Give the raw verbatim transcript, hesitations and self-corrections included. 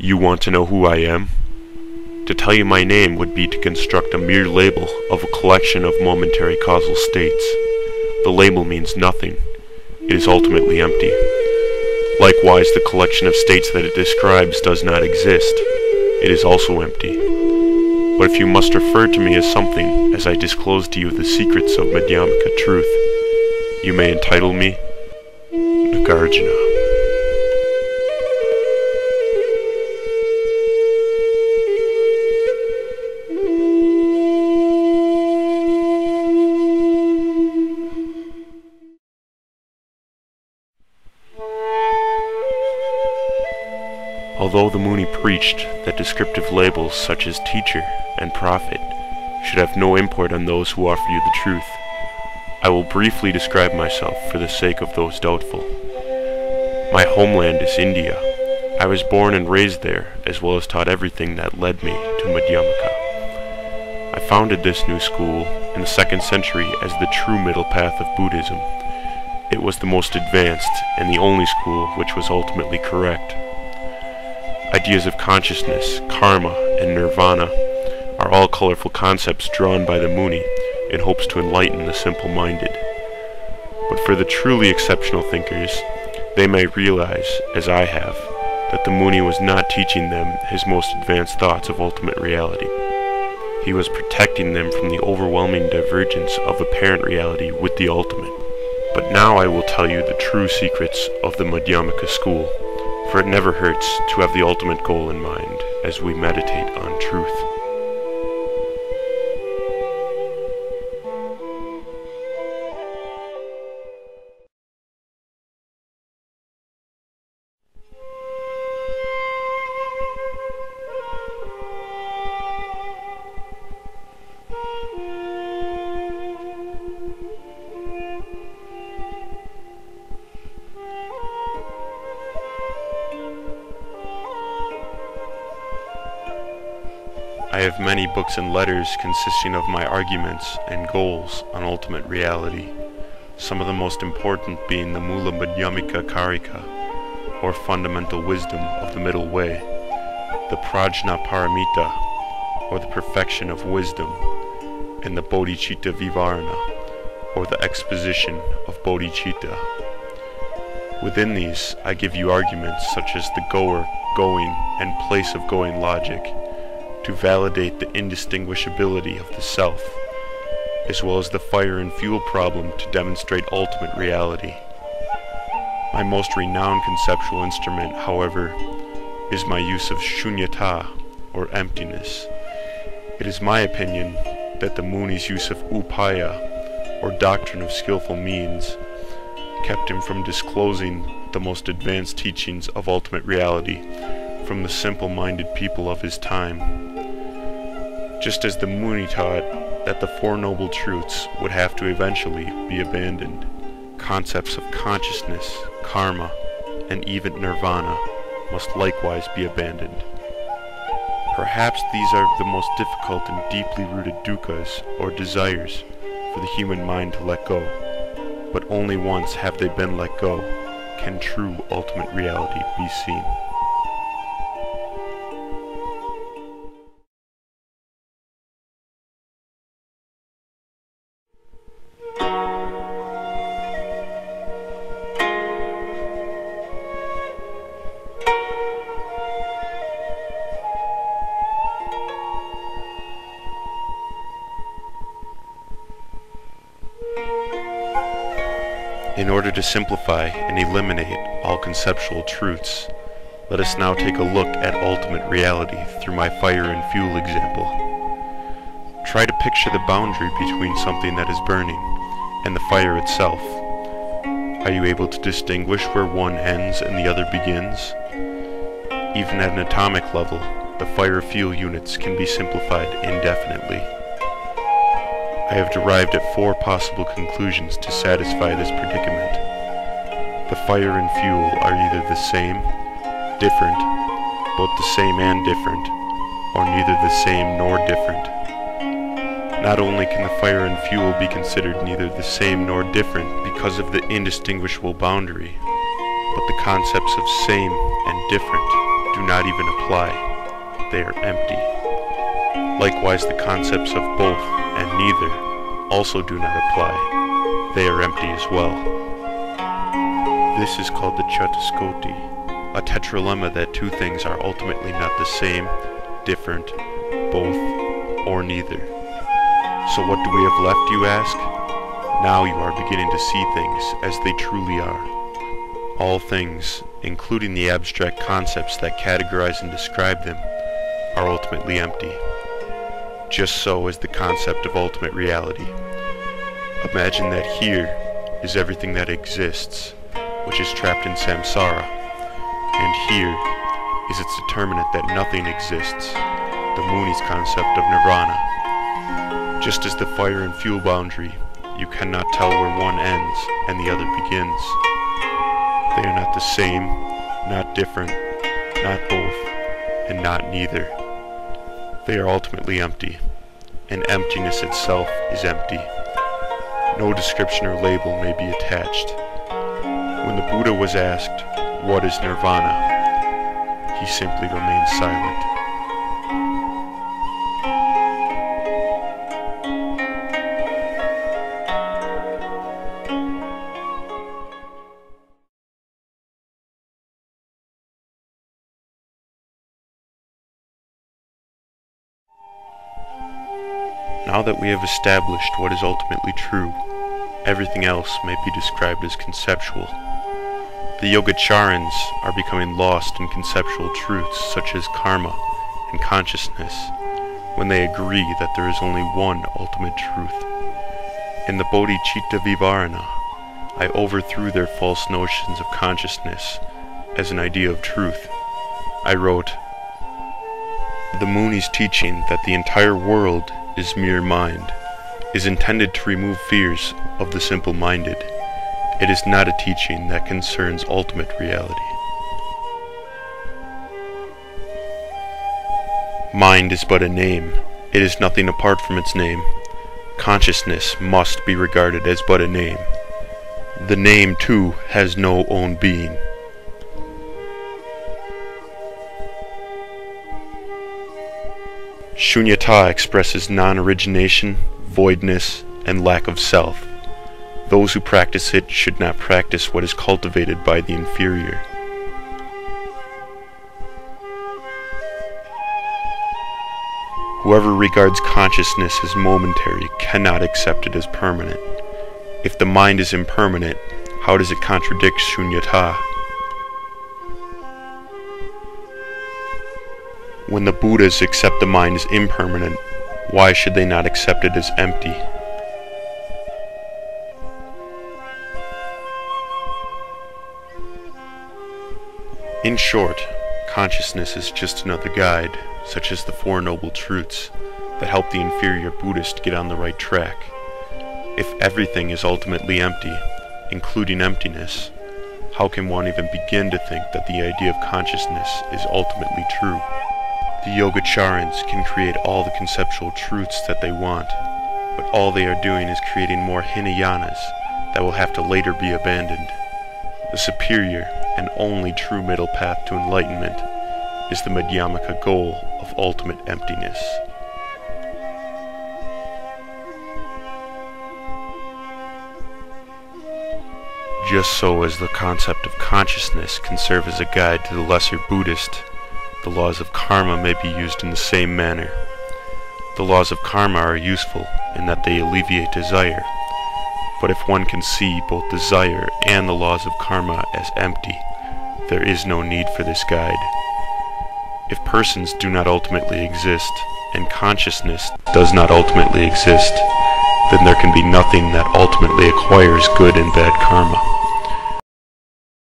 You want to know who I am? To tell you my name would be to construct a mere label of a collection of momentary causal states. The label means nothing. It is ultimately empty. Likewise, the collection of states that it describes does not exist. It is also empty. But if you must refer to me as something, as I disclose to you the secrets of Madhyamaka truth, you may entitle me Nagarjuna. Although the Muni preached that descriptive labels such as teacher and prophet should have no import on those who offer you the truth, I will briefly describe myself for the sake of those doubtful. My homeland is India. I was born and raised there, as well as taught everything that led me to Madhyamaka. I founded this new school in the second century as the true middle path of Buddhism. It was the most advanced and the only school which was ultimately correct. Ideas of consciousness, karma, and nirvana are all colorful concepts drawn by the Muni in hopes to enlighten the simple-minded. But for the truly exceptional thinkers, they may realize, as I have, that the Muni was not teaching them his most advanced thoughts of ultimate reality. He was protecting them from the overwhelming divergence of apparent reality with the ultimate. But now I will tell you the true secrets of the Madhyamaka school. For it never hurts to have the ultimate goal in mind as we meditate on truth. I have many books and letters consisting of my arguments and goals on ultimate reality, some of the most important being the Mula Madhyamika Karika, or Fundamental Wisdom of the Middle Way, the Prajna Paramita, or the Perfection of Wisdom, and the Bodhicitta Vivarana, or the Exposition of Bodhicitta. Within these, I give you arguments such as the goer, going, and place of going logic, to validate the indistinguishability of the self, as well as the fire and fuel problem to demonstrate ultimate reality. My most renowned conceptual instrument, however, is my use of shunyata, or emptiness. It is my opinion that the Muni's use of upaya, or doctrine of skillful means, kept him from disclosing the most advanced teachings of ultimate reality from the simple-minded people of his time. Just as the Muni taught that the Four Noble Truths would have to eventually be abandoned, concepts of consciousness, karma, and even nirvana must likewise be abandoned. Perhaps these are the most difficult and deeply rooted dukkhas, or desires, for the human mind to let go, but only once have they been let go can true ultimate reality be seen. In order to simplify and eliminate all conceptual truths, let us now take a look at ultimate reality through my fire and fuel example. Try to picture the boundary between something that is burning and the fire itself. Are you able to distinguish where one ends and the other begins? Even at an atomic level, the fire fuel units can be simplified indefinitely. I have derived at four possible conclusions to satisfy this predicament. The fire and fuel are either the same, different, both the same and different, or neither the same nor different. Not only can the fire and fuel be considered neither the same nor different because of the indistinguishable boundary, but the concepts of same and different do not even apply. apply, they are empty. Likewise, the concepts of both and neither also do not apply, they are empty as well. This is called the Chatuskoti, a tetralemma that two things are ultimately not the same, different, both, or neither. So what do we have left, you ask? Now you are beginning to see things as they truly are. All things, including the abstract concepts that categorize and describe them, are ultimately empty. Just so is the concept of ultimate reality. Imagine that here is everything that exists, which is trapped in samsara, and here is its determinant that nothing exists, the Muni's concept of Nirvana. Just as the fire and fuel boundary, you cannot tell where one ends and the other begins. They are not the same, not different, not both, and not neither. They are ultimately empty, and emptiness itself is empty. No description or label may be attached. When the Buddha was asked, "What is nirvana?" he simply remained silent. Now that we have established what is ultimately true, everything else may be described as conceptual. The Yogacharans are becoming lost in conceptual truths such as karma and consciousness when they agree that there is only one ultimate truth. In the Bodhicitta Vivarana, I overthrew their false notions of consciousness as an idea of truth. I wrote, "The Muni's teaching that the entire world is mere mind, is intended to remove fears of the simple-minded. It is not a teaching that concerns ultimate reality. Mind is but a name. It is nothing apart from its name. Consciousness must be regarded as but a name. The name, too, has no own being." Shunyata expresses non-origination, voidness, and lack of self. Those who practice it should not practice what is cultivated by the inferior. Whoever regards consciousness as momentary cannot accept it as permanent. If the mind is impermanent, how does it contradict shunyata? When the Buddhas accept the mind as impermanent, why should they not accept it as empty? In short, consciousness is just another guide, such as the Four Noble Truths, that help the inferior Buddhist get on the right track. If everything is ultimately empty, including emptiness, how can one even begin to think that the idea of consciousness is ultimately true? The Yogacharans can create all the conceptual truths that they want, but all they are doing is creating more Hinayanas that will have to later be abandoned. The superior and only true middle path to enlightenment is the Madhyamaka goal of ultimate emptiness. Just so as the concept of consciousness can serve as a guide to the lesser Buddhist, the laws of karma may be used in the same manner. The laws of karma are useful in that they alleviate desire, but if one can see both desire and the laws of karma as empty, there is no need for this guide. If persons do not ultimately exist, and consciousness does not ultimately exist, then there can be nothing that ultimately acquires good and bad karma.